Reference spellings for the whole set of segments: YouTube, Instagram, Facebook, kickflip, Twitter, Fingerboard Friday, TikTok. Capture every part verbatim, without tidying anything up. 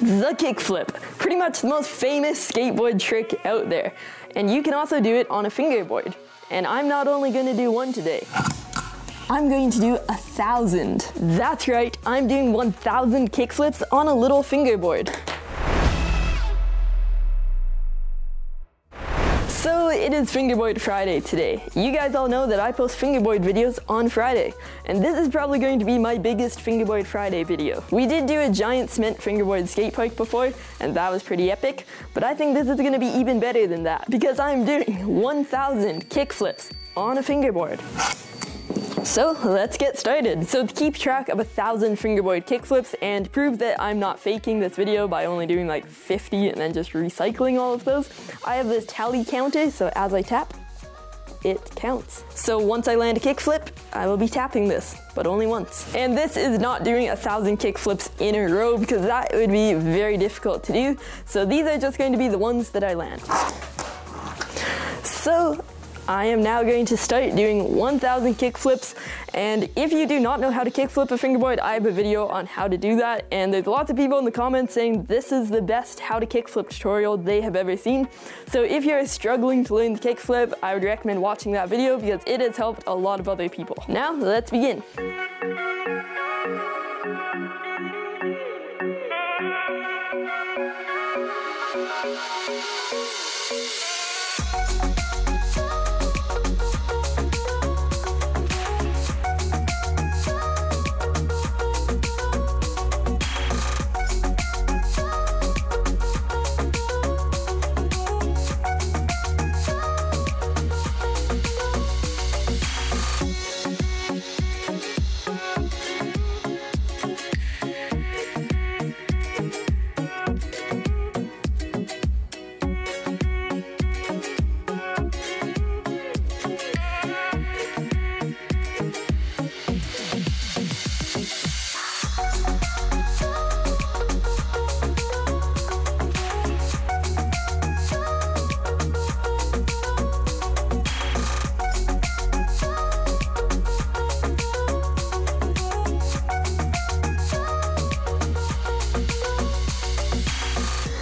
the kickflip, pretty much the most famous skateboard trick out there. And you can also do it on a fingerboard. And I'm not only gonna do one today, I'm going to do a thousand. That's right, I'm doing one thousand kickflips on a little fingerboard. So it is Fingerboard Friday today. You guys all know that I post fingerboard videos on Friday, and this is probably going to be my biggest Fingerboard Friday video. We did do a giant cement fingerboard skate park before, and that was pretty epic, but I think this is gonna be even better than that because I'm doing one thousand kickflips on a fingerboard. So let's get started. So to keep track of a thousand fingerboard kickflips and prove that I'm not faking this video by only doing like fifty and then just recycling all of those, I have this tally counter, so as I tap, it counts. So once I land a kickflip, I will be tapping this, but only once. And this is not doing a thousand kickflips in a row because that would be very difficult to do. So these are just going to be the ones that I land. So I am now going to start doing one thousand kickflips, and if you do not know how to kickflip a fingerboard, I have a video on how to do that, and there's lots of people in the comments saying this is the best how to kickflip tutorial they have ever seen. So if you're struggling to learn the kickflip, I would recommend watching that video because it has helped a lot of other people. Now let's begin.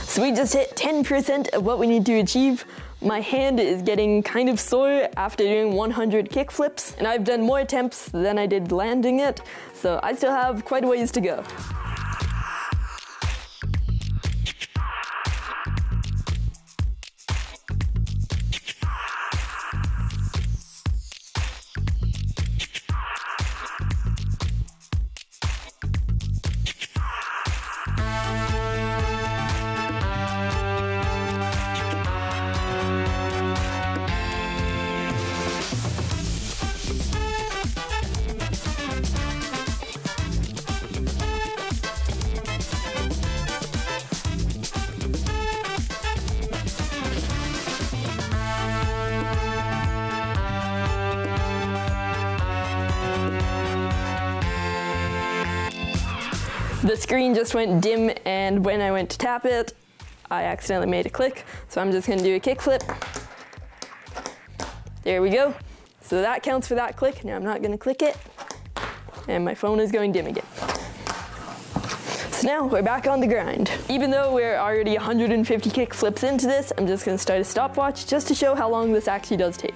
So we just hit ten percent of what we need to achieve. My hand is getting kind of sore after doing one hundred kickflips, and I've done more attempts than I did landing it, so I still have quite a ways to go. The screen just went dim, and when I went to tap it, I accidentally made a click. So I'm just gonna do a kickflip. There we go. So that counts for that click. Now I'm not gonna click it. And my phone is going dim again. So now we're back on the grind. Even though we're already one hundred fifty kickflips into this, I'm just gonna start a stopwatch just to show how long this actually does take.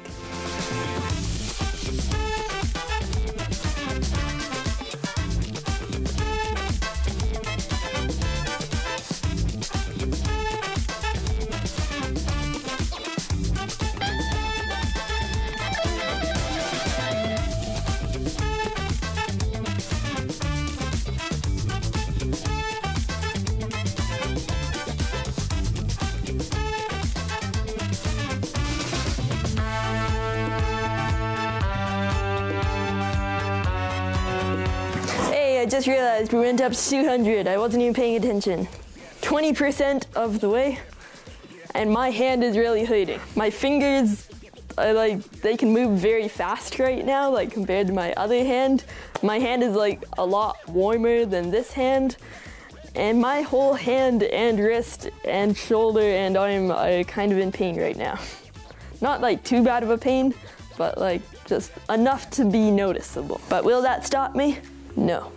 I just realized we went up to two hundred. I wasn't even paying attention. twenty percent of the way, and my hand is really hurting. My fingers are like, they can move very fast right now, like compared to my other hand. My hand is like a lot warmer than this hand, and my whole hand and wrist and shoulder and arm are kind of in pain right now. Not like too bad of a pain, but like just enough to be noticeable. But will that stop me? No.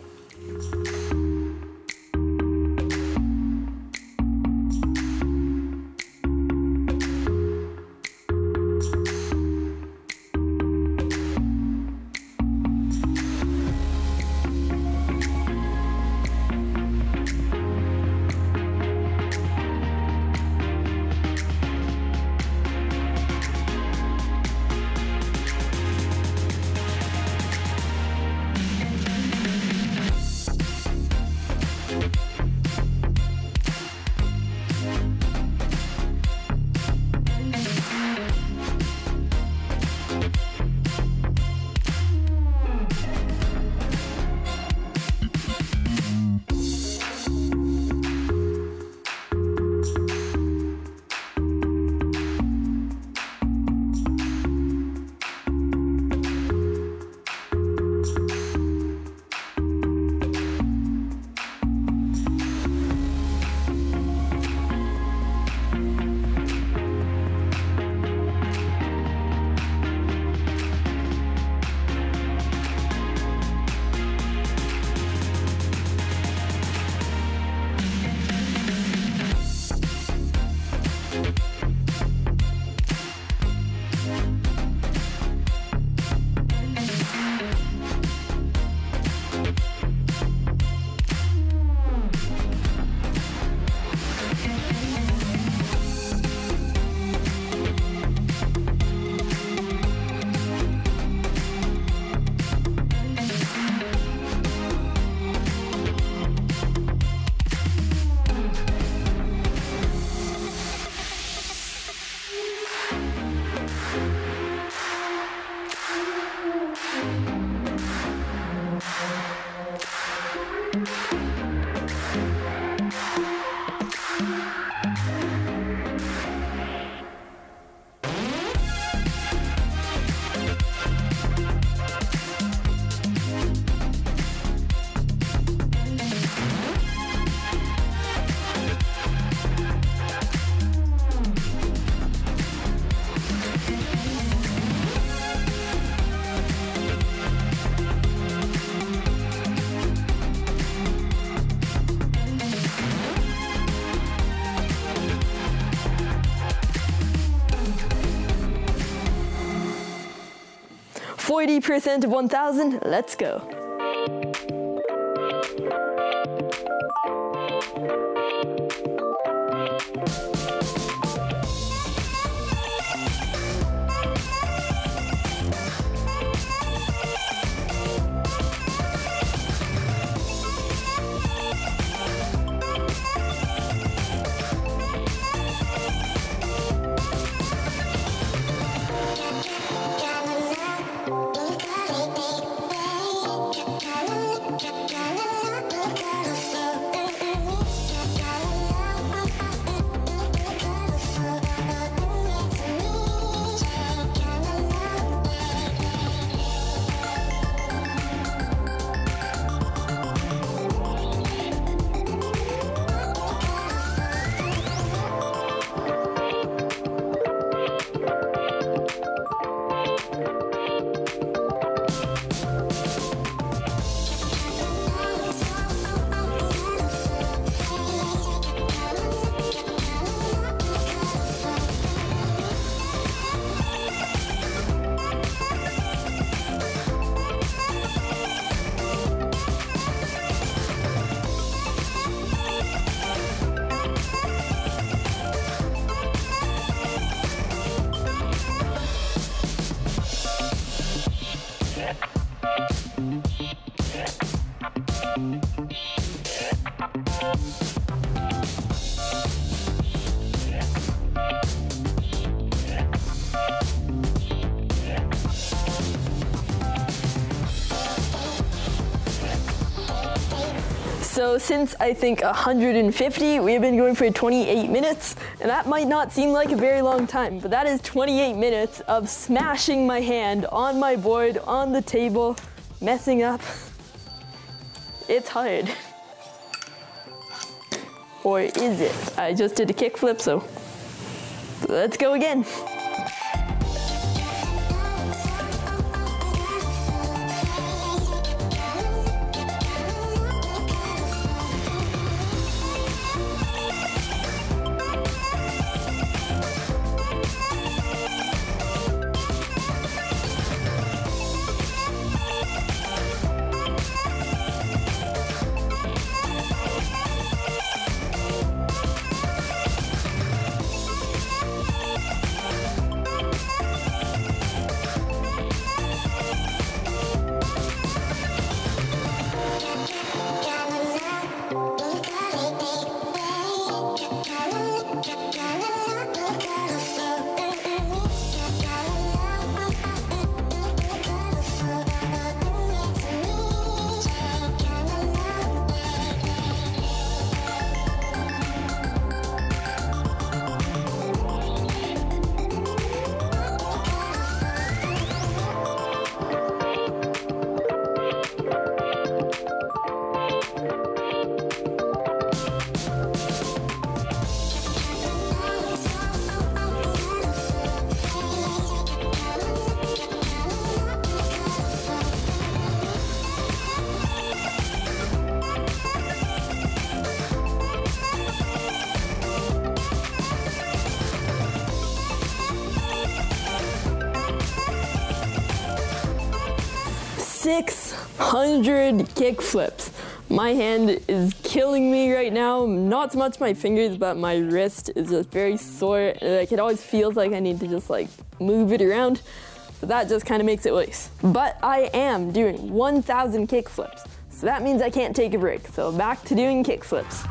forty percent of one thousand, let's go. So since I think one hundred fifty, we have been going for twenty-eight minutes, and that might not seem like a very long time, but that is twenty-eight minutes of smashing my hand on my board, on the table, messing up. It's hard. Or is it? I just did a kickflip, so let's go again. six hundred kickflips. My hand is killing me right now. Not so much my fingers, but my wrist is just very sore. Like, it always feels like I need to just like move it around. So that just kind of makes it worse. But I am doing one thousand kickflips. So that means I can't take a break. So back to doing kickflips.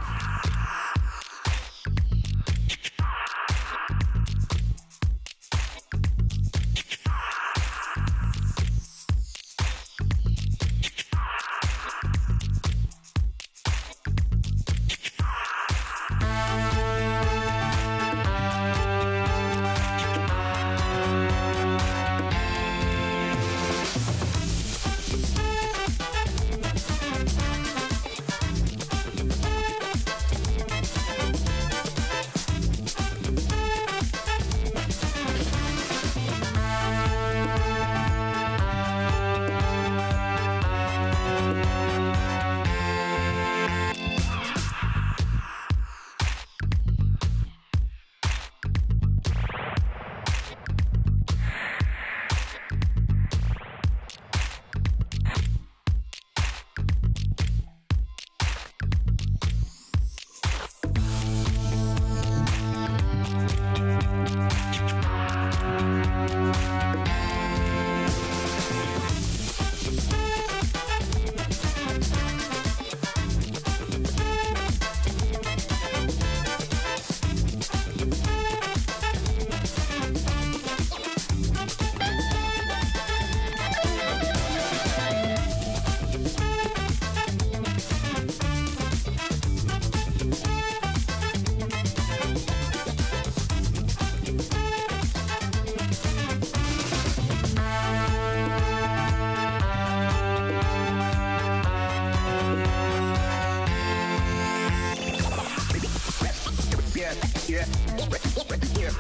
here, here, here,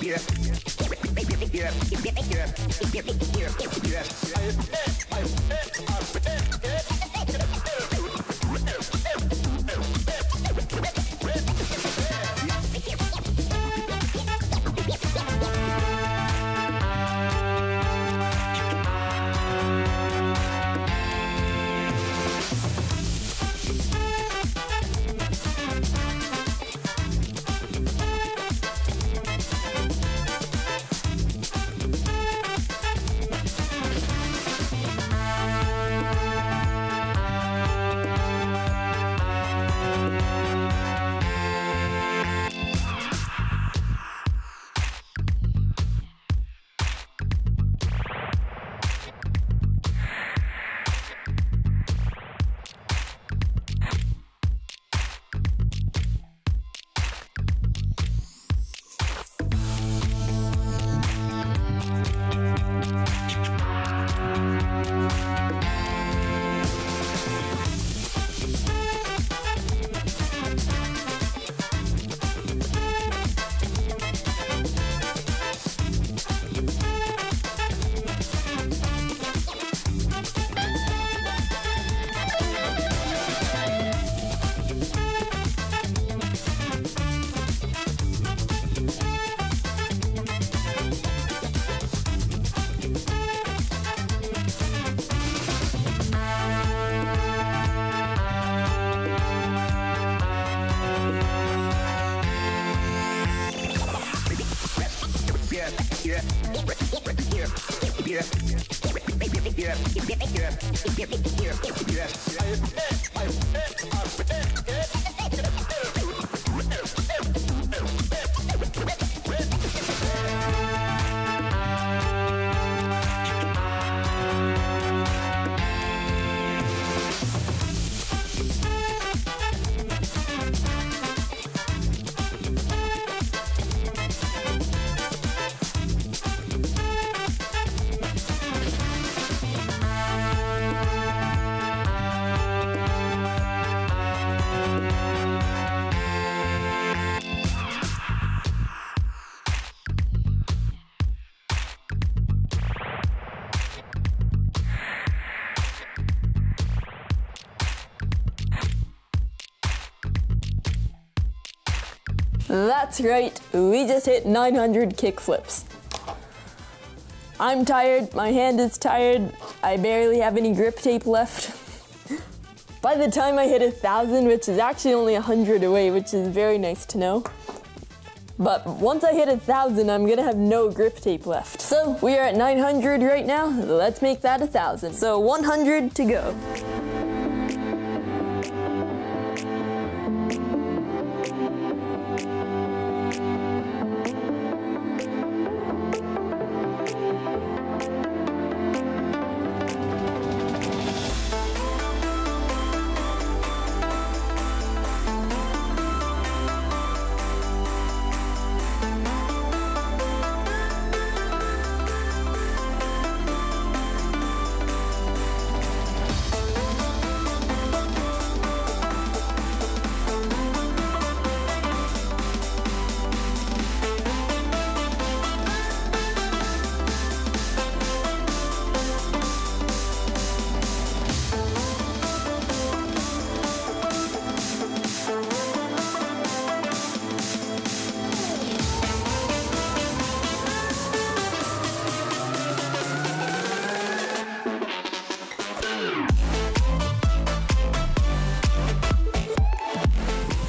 here, here, here, here, that's right, we just hit nine hundred kickflips. I'm tired, my hand is tired, I barely have any grip tape left. By the time I hit a thousand, which is actually only one hundred away, which is very nice to know. But once I hit a thousand, I'm gonna have no grip tape left. So we are at nine hundred right now, let's make that a thousand. So one hundred to go.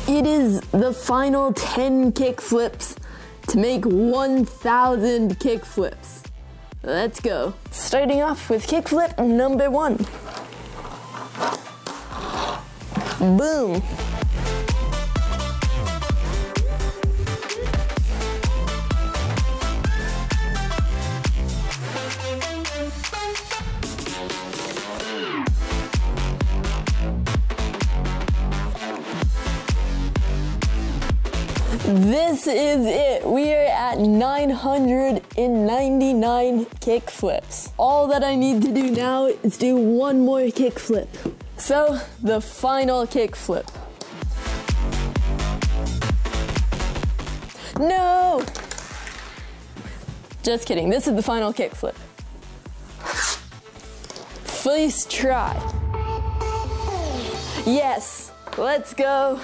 It is the final ten kickflips to make one thousand kickflips. Let's go. Starting off with kickflip number one. Boom. This is it. We are at nine hundred ninety-nine kickflips. All that I need to do now is do one more kickflip. So, the final kickflip. Just kidding, this is the final kickflip. First try. Yes, let's go.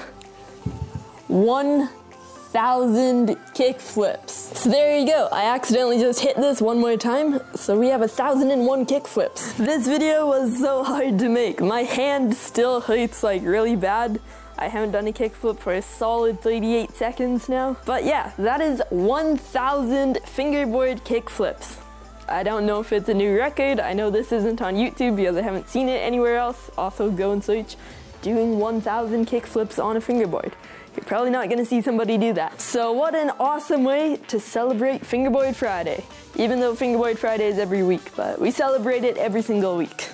one thousand kickflips. So there you go, I accidentally just hit this one more time, so we have one thousand one kickflips. This video was so hard to make. My hand still hurts like really bad. I haven't done a kickflip for a solid thirty-eight seconds now. But yeah, that is one thousand fingerboard kickflips. I don't know if it's a new record. I know this isn't on YouTube because I haven't seen it anywhere else. Also, go and search doing one thousand kickflips on a fingerboard. You're probably not gonna see somebody do that. So what an awesome way to celebrate Fingerboard Friday. Even though Fingerboard Friday is every week, but we celebrate it every single week.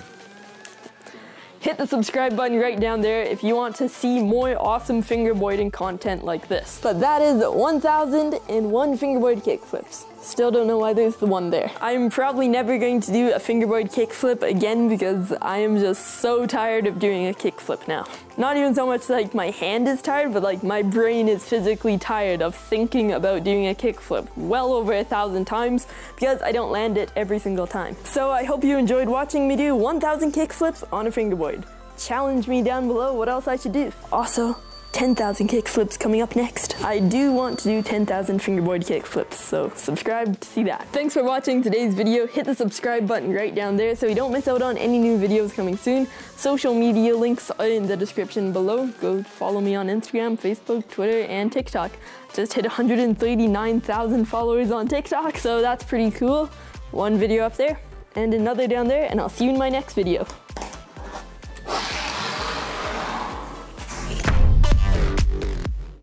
Hit the subscribe button right down there if you want to see more awesome fingerboarding content like this. But that is one thousand one fingerboard kickflips. Still don't know why there's the one there. I'm probably never going to do a fingerboard kickflip again because I am just so tired of doing a kickflip now. Not even so much like my hand is tired, but like my brain is physically tired of thinking about doing a kickflip well over a thousand times because I don't land it every single time. So I hope you enjoyed watching me do one thousand kickflips on a fingerboard. Challenge me down below what else I should do. Also, ten thousand kickflips coming up next. I do want to do ten thousand fingerboard kickflips, so subscribe to see that. Thanks for watching today's video. Hit the subscribe button right down there so you don't miss out on any new videos coming soon. Social media links are in the description below. Go follow me on Instagram, Facebook, Twitter, and TikTok. Just hit one hundred thirty-nine thousand followers on TikTok, so that's pretty cool. One video up there and another down there, and I'll see you in my next video.